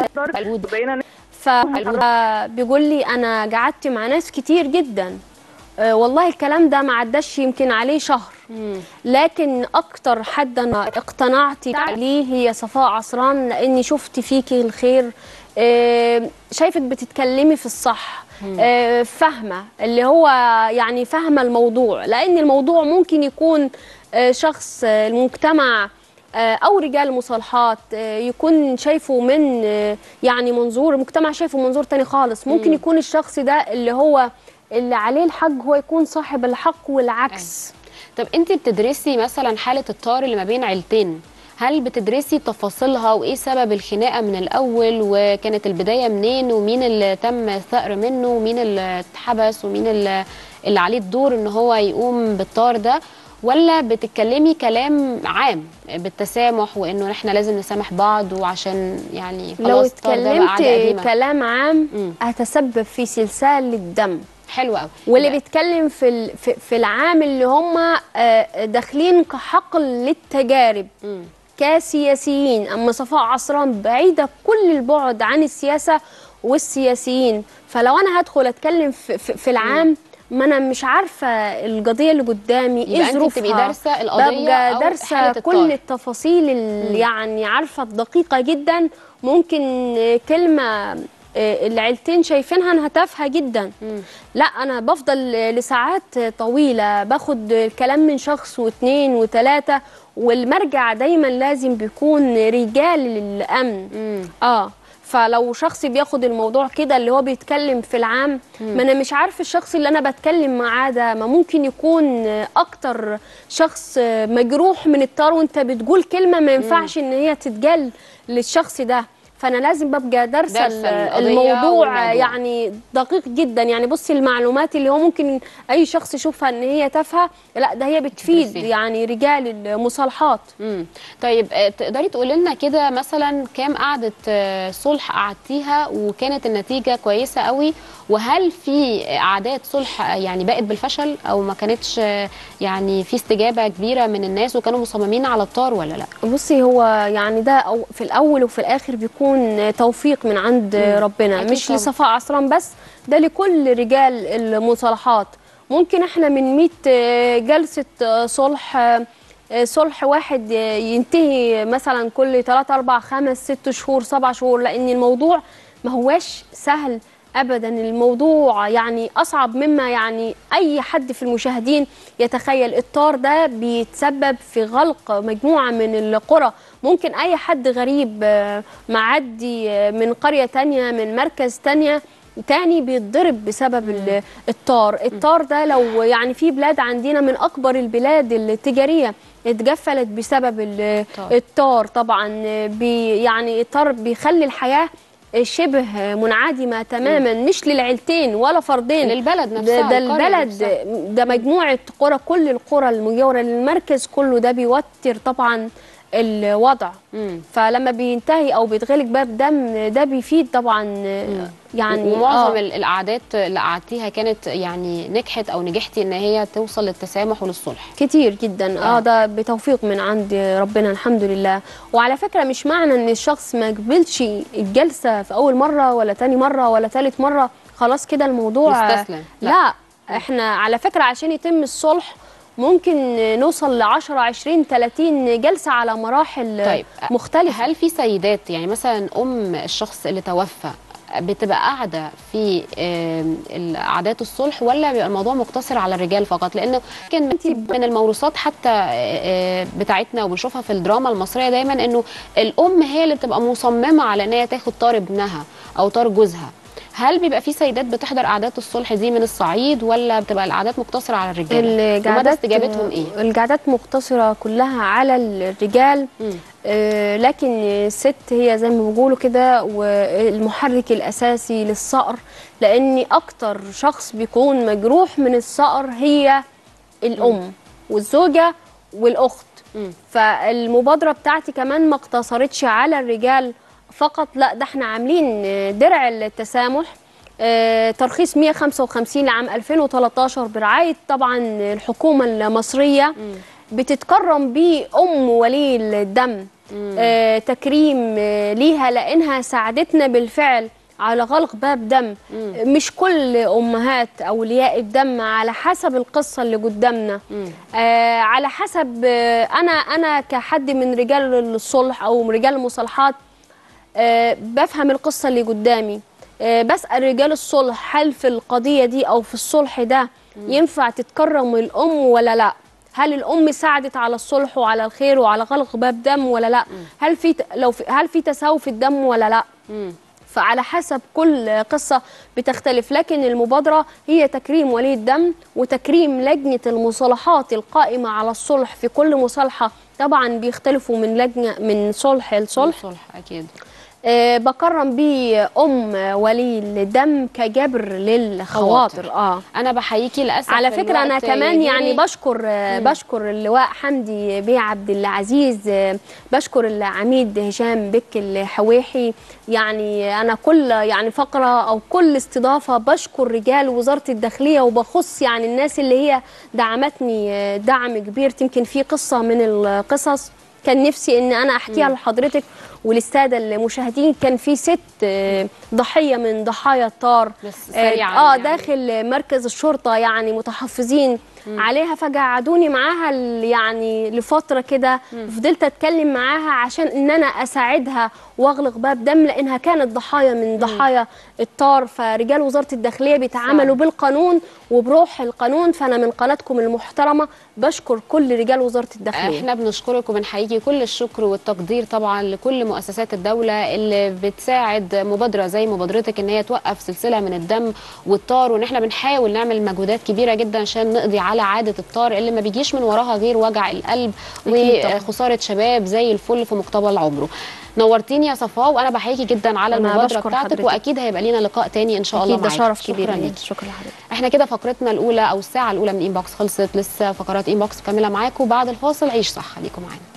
فبيقول لي انا قعدت مع ناس كتير جدا والله الكلام ده ما عداش يمكن عليه شهر، لكن اكتر حد انا اقتنعت عليه هي صفاء عصران لاني شفت فيكي الخير، شايفك بتتكلمي في الصح، فاهمه اللي هو يعني فاهمه الموضوع، لان الموضوع ممكن يكون شخص المجتمع او رجال مصالحات يكون شايفه من يعني منظور المجتمع شايفه منظور تاني خالص، ممكن يكون الشخص ده اللي هو اللي عليه الحق هو يكون صاحب الحق والعكس. طب انت بتدرسي مثلا حاله الطار اللي ما بين عيلتين، هل بتدرسي تفاصيلها وايه سبب الخناقه من الاول وكانت البدايه منين ومين اللي تم الثأر منه ومين اللي اتحبس ومين اللي عليه الدور ان هو يقوم بالطار ده؟ ولا بتتكلمي كلام عام بالتسامح وانه احنا لازم نسامح بعض وعشان يعني خلاص؟ لو اتكلمت كلام عام هتسبب في سلسلة دم. حلو قوي. واللي بيتكلم في العام اللي هم داخلين كحقل للتجارب كسياسيين. اما صفاء عصران بعيده كل البعد عن السياسه والسياسيين، فلو انا هدخل اتكلم في العام ما انا مش عارفه القضيه اللي قدامي ايه ظروفها، ببقى دارسه القضيه، ببقى دارسه كل التفاصيل اللي يعني عارفه الدقيقه جدا. ممكن كلمه العيلتين شايفينها انها تافهه جدا، لا انا بفضل لساعات طويله باخد الكلام من شخص واثنين وثلاثه، والمرجع دايما لازم بيكون رجال الامن. فلو شخص بياخد الموضوع كده اللي هو بيتكلم في العام، ما انا مش عارف الشخص اللي انا بتكلم معاه ده ما ممكن يكون اكتر شخص مجروح من الطار، وانت بتقول كلمه ما ينفعش ان هي تتجل للشخص ده، فانا لازم ببقى دارسه الموضوع يعني دقيق جدا. يعني بصي المعلومات اللي هو ممكن اي شخص يشوفها ان هي تافهه، لا ده هي بتفيد يعني رجال المصالحات. طيب تقدري تقولي لنا كده مثلا كام قعده صلح قعدتيها وكانت النتيجه كويسه قوي؟ وهل في قعدات صلح يعني بقت بالفشل او ما كانتش يعني في استجابه كبيره من الناس وكانوا مصممين على الطار ولا لا؟ بصي هو يعني ده في الاول وفي الاخر بيكون توفيق من عند ربنا، مش لصفاء عصران بس، ده لكل رجال المصالحات. ممكن احنا من 100 جلسة صلح واحد ينتهي مثلا كل 3 4 5 6 شهور 7 شهور، لان الموضوع ما هواش سهل ابدا. الموضوع يعني اصعب مما يعني اي حد في المشاهدين يتخيل. الطار ده بيتسبب في غلق مجموعه من القرى، ممكن اي حد غريب معدي من قريه تانية من مركز تاني بيتضرب بسبب الطار ده. لو يعني في بلاد عندنا من اكبر البلاد التجاريه اتجفلت بسبب الطار طبعا. يعني الطار بيخلي الحياه شبه منعدمه تماما، مش للعيلتين ولا فردين، للبلد نفسها. ده البلد ده مجموعه قرى، كل القرى المجاوره للمركز كله ده بيوتر طبعا الوضع. فلما بينتهي او بيتغلق باب دم ده بيفيد طبعا. يعني معظم القعدات اللي قعدتيها كانت يعني نجحت او نجحتي ان هي توصل للتسامح وللصلح؟ كتير جدا. ده بتوفيق من عند ربنا الحمد لله. وعلى فكره مش معنى ان الشخص ما قبلش الجلسه في اول مره ولا تاني مره ولا تالت مره خلاص كده الموضوع يستسلم. لا احنا على فكره عشان يتم الصلح ممكن نوصل ل 10 20 30 جلسه على مراحل مختلفه. هل في سيدات يعني مثلا الشخص اللي توفى بتبقى قاعده في قعدات الصلح، ولا بيبقى الموضوع مقتصر على الرجال فقط؟ لانه كان من الموروثات حتى بتاعتنا وبنشوفها في الدراما المصريه دايما انه الام هي اللي بتبقى مصممه على ان هي تاخد طار ابنها او طار جوزها. هل بيبقى في سيدات بتحضر قعدات الصلح دي من الصعيد، ولا بتبقى القعدات مقتصره على الرجاله؟ ومدى استجابتهم ايه؟ القعدات مقتصره كلها على الرجال، لكن الست هي زي ما بيقولوا كده والمحرك الاساسي للصقر، لان اكتر شخص بيكون مجروح من الصقر هي الام والزوجه والاخت. فالمبادره بتاعتي كمان ما اقتصرتش على الرجال فقط، لا ده احنا عاملين درع التسامح ترخيص 155 لعام 2013 برعاية طبعا الحكومة المصرية، بتتكرم بيه أم ولي الدم تكريم ليها، لأنها ساعدتنا بالفعل على غلق باب دم. مش كل امهات اولياء الدم، على حسب القصه اللي قدامنا، على حسب انا كحد من رجال الصلح او من رجال المصالحات بفهم القصة اللي قدامي، بسأل رجال الصلح هل في القضية دي أو في الصلح ده ينفع تتكرم الأم ولا لا؟ هل الأم ساعدت على الصلح وعلى الخير وعلى غلق باب دم ولا لا؟ هل في تساوي في الدم ولا لا؟ فعلى حسب كل قصة بتختلف، لكن المبادرة هي تكريم ولي الدم وتكريم لجنة المصالحات القائمة على الصلح في كل مصالحة. طبعا بيختلفوا من صلح لصلح. أكيد. بكرم بيه ام ولي الدم كجبر للخواطر. انا بحييكي. للاسف على فكره انا كمان يعني بشكر اللواء حمدي عبد العزيز، بشكر العميد هشام الحواحي، يعني انا كل يعني فقره او كل استضافه بشكر رجال وزاره الداخليه، وبخص يعني الناس اللي هي دعمتني دعم كبير. يمكن في قصه من القصص كان نفسي ان انا احكيها لحضرتك وللساده المشاهدين. كان في ست ضحيه من ضحايا الطار يعني داخل مركز الشرطه، يعني متحفظين عليها، فقعدوني معاها يعني لفتره كده، فضلت اتكلم معاها عشان ان انا اساعدها واغلق باب دم، لانها كانت ضحايا من ضحايا الطار. فرجال وزاره الداخليه بيتعاملوا بالقانون وبروح القانون. فانا من قناتكم المحترمه بشكر كل رجال وزاره الداخليه. احنا بنشكرك وبنحييكي، كل الشكر والتقدير طبعا لكل مؤسسات الدوله اللي بتساعد مبادره زي مبادرتك ان هي توقف سلسله من الدم والطار، وان احنا بنحاول نعمل مجهودات كبيره جدا عشان نقضي على عاده الطار اللي ما بيجيش من وراها غير وجع القلب وخساره شباب زي الفل في مقتبل عمره. نورتيني يا صفاء، وانا بحييكي جدا على المبادره بتاعتك، واكيد هيبقى لينا لقاء تاني ان شاء الله معاكي. اكيد ده شرف كبير ليكي. شكرا لحضرتك. احنا كده فقرتنا الاولى او الساعه الاولى من انبوكس خلصت، لسه فقرات انبوكس مكمله معاكم بعد الفاصل. عيش صح، خليكم معانا.